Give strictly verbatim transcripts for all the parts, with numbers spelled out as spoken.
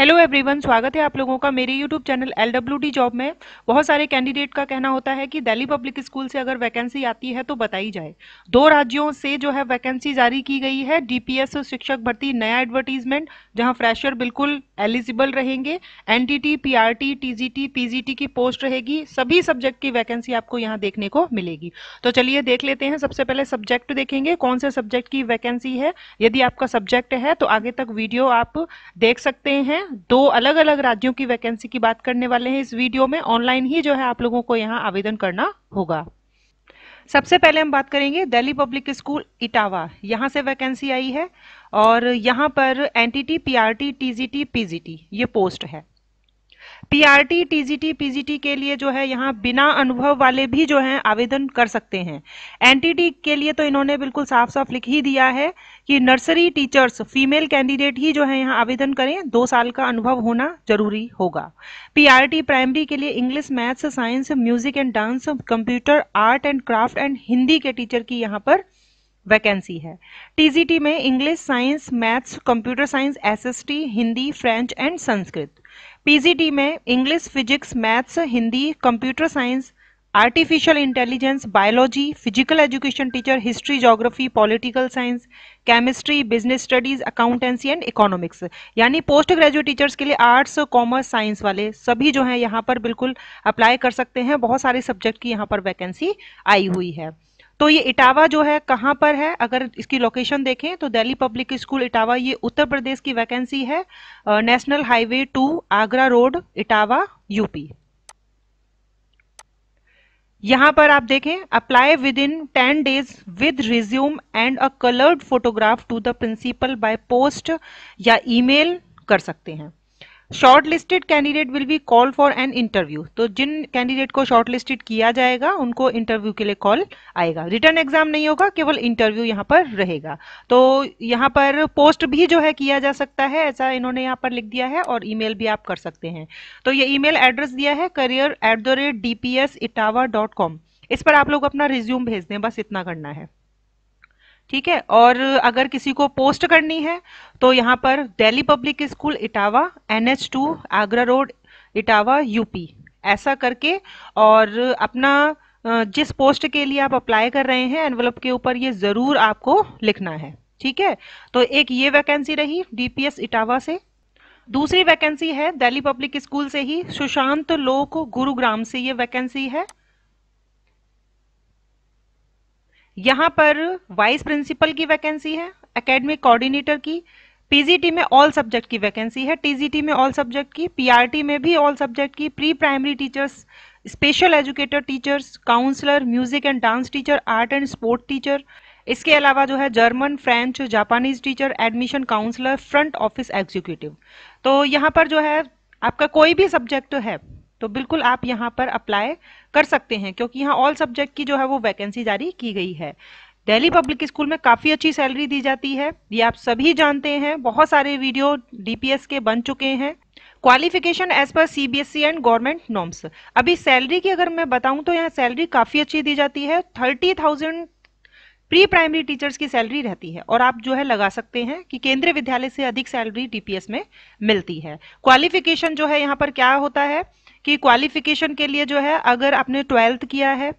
Hello everyone, स्वागत है आप लोगों का मेरे यूट्यूब चैनल एलडब्ल्यूडी जॉब में। बहुत सारे कैंडिडेट का कहना होता है कि दिल्ली पब्लिक स्कूल से अगर वैकेंसी आती है तो बताई जाए। दो राज्यों से जो है वैकेंसी जारी की गई है, डीपीएस शिक्षक भर्ती नया एडवर्टीजमेंट, जहां फ्रेशर बिल्कुल एलिजिबल रहेंगे। एनटीटी, पीआरटी, टीजीटी, पीजीटी की पोस्ट रहेगी। सभी सब्जेक्ट की वैकेंसी आपको यहाँ देखने को मिलेगी। तो चलिए देख लेते हैं। सबसे पहले सब्जेक्ट देखेंगे, कौन से सब्जेक्ट की वैकेंसी है। यदि आपका सब्जेक्ट है तो आगे तक वीडियो आप देख सकते हैं। दो अलग अलग राज्यों की वैकेंसी की बात करने वाले हैं इस वीडियो में। ऑनलाइन ही जो है आप लोगों को यहाँ आवेदन करना होगा। सबसे पहले हम बात करेंगे दिल्ली पब्लिक स्कूल इटावा, यहाँ से वैकेंसी आई है और यहाँ पर एनटीटी, पीआरटी, टीजीटी, पीजीटी ये पोस्ट है। पीआरटी, टीजीटी, पीजीटी के लिए जो है यहाँ बिना अनुभव वाले भी जो है आवेदन कर सकते हैं। एनटीटी के लिए तो इन्होंने बिल्कुल साफ साफ लिख ही दिया है कि नर्सरी टीचर्स फीमेल कैंडिडेट ही जो है यहाँ आवेदन करें, दो साल का अनुभव होना जरूरी होगा। पीआरटी प्राइमरी के लिए English, maths, science, music and dance, computer, art and craft and Hindi के टीचर की यहाँ पर वैकेंसी है। टीजीटी में English, science, maths, computer science, SST, Hindi, French and Sanskrit. PGT में English, physics, maths, Hindi, computer science, artificial intelligence, biology, physical education teacher, history, geography, political science, chemistry, business studies, accountancy and economics. यानी post graduate teachers के लिए arts, commerce, science वाले सभी जो हैं यहाँ पर बिल्कुल अप्लाई कर सकते हैं। बहुत सारे सब्जेक्ट की यहाँ पर वैकेंसी आई हुई है। तो ये इटावा जो है कहाँ पर है, अगर इसकी लोकेशन देखें तो दिल्ली पब्लिक स्कूल इटावा, ये उत्तर प्रदेश की वैकेंसी है, national highway two Agra road, Etawah, UP. यहाँ पर आप देखें, apply within ten days with resume and a coloured photograph to the principal by post या ईमेल कर सकते हैं। Shortlisted candidate will be call for an interview, तो जिन कैंडिडेट को शॉर्टलिस्टेड किया जाएगा उनको इंटरव्यू के लिए कॉल आएगा। रिटर्न एग्जाम नहीं होगा, केवल इंटरव्यू यहाँ पर रहेगा। तो यहाँ पर पोस्ट भी जो है किया जा सकता है, ऐसा इन्होंने यहाँ पर लिख दिया है, और ईमेल भी आप कर सकते हैं। तो ये ईमेल एड्रेस दिया है career at the rate D P S Etawah dot com, इस पर आप लोग अपना रिज्यूम भेज दें, बस इतना करना है, ठीक है। और अगर किसी को पोस्ट करनी है तो यहाँ पर Delhi public school Etawah, NH two Agra road, Etawah, UP, ऐसा करके, और अपना जिस पोस्ट के लिए आप अप्लाई कर रहे हैं एनवलप के ऊपर ये ज़रूर आपको लिखना है, ठीक है। तो एक ये वैकेंसी रही डीपीएस इटावा से। दूसरी वैकेंसी है दिल्ली पब्लिक स्कूल से ही, सुशांत लोक गुरुग्राम से ये वैकेंसी है। यहाँ पर वाइस प्रिंसिपल की वैकेंसी है, एकेडमिक कोऑर्डिनेटर की। पीजीटी में ऑल सब्जेक्ट की वैकेंसी है, टीजीटी में ऑल सब्जेक्ट की, पीआरटी में भी ऑल सब्जेक्ट की। Pre primary teachers, special educator teachers, counsellor, music and dance teacher, art and sport teacher, इसके अलावा जो है German, French, Japanese teacher, admission counsellor, front office executive. तो यहाँ पर जो है आपका कोई भी सब्जेक्ट है तो बिल्कुल आप यहाँ पर अप्लाई कर सकते हैं, क्योंकि यहाँ ऑल सब्जेक्ट की जो है वो वैकेंसी जारी की गई है। दिल्ली पब्लिक स्कूल में काफ़ी अच्छी सैलरी दी जाती है, ये आप सभी जानते हैं। बहुत सारे वीडियो डीपीएस के बन चुके हैं। Qualification as per CBSE and government norms. अभी सैलरी की अगर मैं बताऊँ तो यहाँ सैलरी काफ़ी अच्छी दी जाती है, thirty thousand pre primary teachers की सैलरी रहती है, और आप जो है लगा सकते हैं कि केंद्रीय विद्यालय से अधिक सैलरी डीपीएस में मिलती है। क्वालिफिकेशन जो है यहाँ पर क्या होता है कि क्वालिफिकेशन के लिए जो है अगर आपने ट्वेल्थ किया है,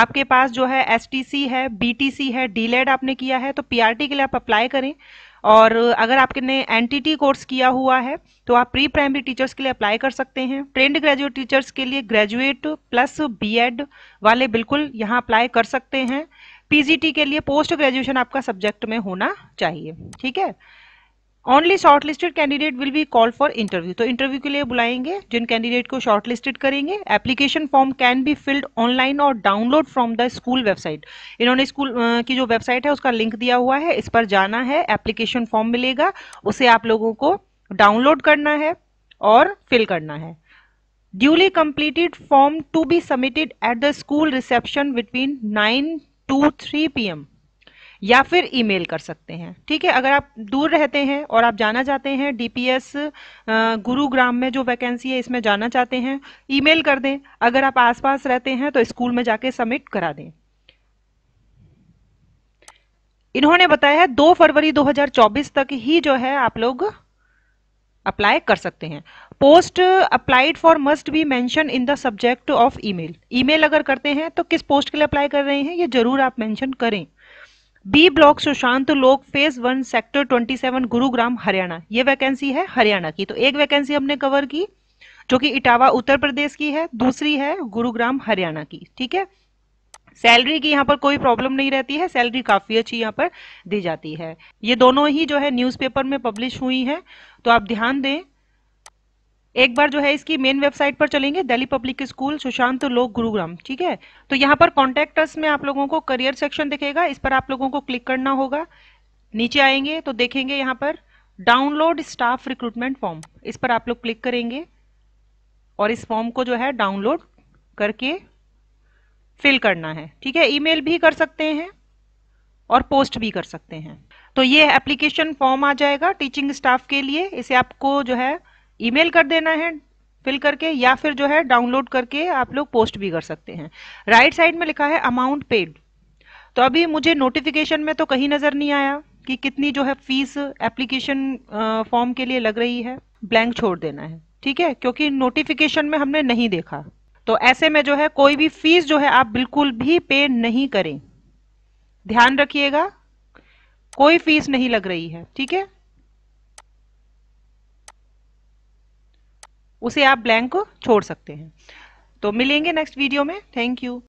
आपके पास जो है एसटीसी है, बीटीसी है, डी.लेड आपने किया है, तो पीआरटी के लिए आप अप्लाई करें। और अगर आपने एनटीटी कोर्स किया हुआ है तो आप प्री प्राइमरी टीचर्स के लिए अप्लाई कर सकते हैं। ट्रेंड ग्रेजुएट टीचर्स के लिए ग्रेजुएट प्लस बीएड वाले बिल्कुल यहाँ अप्लाई कर सकते हैं। पीजीटी के लिए पोस्ट ग्रेजुएशन आपका सब्जेक्ट में होना चाहिए, ठीक है। Only shortlisted candidate will be call for interview, तो इंटरव्यू के लिए बुलाएंगे जिन कैंडिडेट को शॉर्टलिस्टेड करेंगे। Application form can be filled online और download from the school website. इन्होंने स्कूल की जो वेबसाइट है उसका लिंक दिया हुआ है, इस पर जाना है, एप्लीकेशन फॉर्म मिलेगा, उसे आप लोगों को डाउनलोड करना है और फिल करना है। Duly completed form to be submitted at the school reception between nine to three P M या फिर ईमेल कर सकते हैं, ठीक है। अगर आप दूर रहते हैं और आप जाना चाहते हैं डीपीएस गुरुग्राम में जो वैकेंसी है इसमें जाना चाहते हैं, ईमेल कर दें। अगर आप आसपास रहते हैं तो स्कूल में जाके सबमिट करा दें। इन्होंने बताया है दो फरवरी दो हज़ार चौबीस तक ही जो है आप लोग अप्लाई कर सकते हैं। Post applied for must be mention in the subject of email. Email अगर करते हैं तो किस पोस्ट के लिए अप्लाई कर रहे हैं ये जरूर आप मेंशन करें। बी ब्लॉक सुशांत लोक फेज वन सेक्टर सत्ताईस गुरुग्राम हरियाणा, ये वैकेंसी है हरियाणा की। तो एक वैकेंसी हमने कवर की जो कि इटावा उत्तर प्रदेश की है, दूसरी है गुरुग्राम हरियाणा की। ठीक है, सैलरी की यहाँ पर कोई प्रॉब्लम नहीं रहती है, सैलरी काफी अच्छी यहाँ पर दी जाती है। ये दोनों ही जो है न्यूज़पेपर में पब्लिश हुई है, तो आप ध्यान दें। एक बार जो है इसकी मेन वेबसाइट पर चलेंगे, दिल्ली पब्लिक स्कूल सुशांत लोक गुरुग्राम। ठीक है, तो यहाँ पर कॉन्टेक्ट अस में आप लोगों को करियर सेक्शन दिखेगा, इस पर आप लोगों को क्लिक करना होगा। नीचे आएंगे तो देखेंगे यहाँ पर डाउनलोड स्टाफ रिक्रूटमेंट फॉर्म, इस पर आप लोग क्लिक करेंगे और इस फॉर्म को जो है डाउनलोड करके फिल करना है। ठीक है, ईमेल भी कर सकते हैं और पोस्ट भी कर सकते हैं। तो ये एप्लीकेशन फॉर्म आ जाएगा टीचिंग स्टाफ के लिए, इसे आपको जो है ईमेल कर देना है फिल करके, या फिर जो है डाउनलोड करके आप लोग पोस्ट भी कर सकते हैं। राइट साइड में लिखा है अमाउंट पेड, तो अभी मुझे नोटिफिकेशन में तो कहीं नज़र नहीं आया कि कितनी जो है फीस एप्लीकेशन फॉर्म के लिए लग रही है, ब्लैंक छोड़ देना है। ठीक है, क्योंकि नोटिफिकेशन में हमने नहीं देखा, तो ऐसे में जो है कोई भी फीस जो है आप बिल्कुल भी पे नहीं करें, ध्यान रखिएगा। कोई फीस नहीं लग रही है, ठीक है, उसे आप ब्लैंक छोड़ सकते हैं। तो मिलेंगे नेक्स्ट वीडियो में, थैंक यू।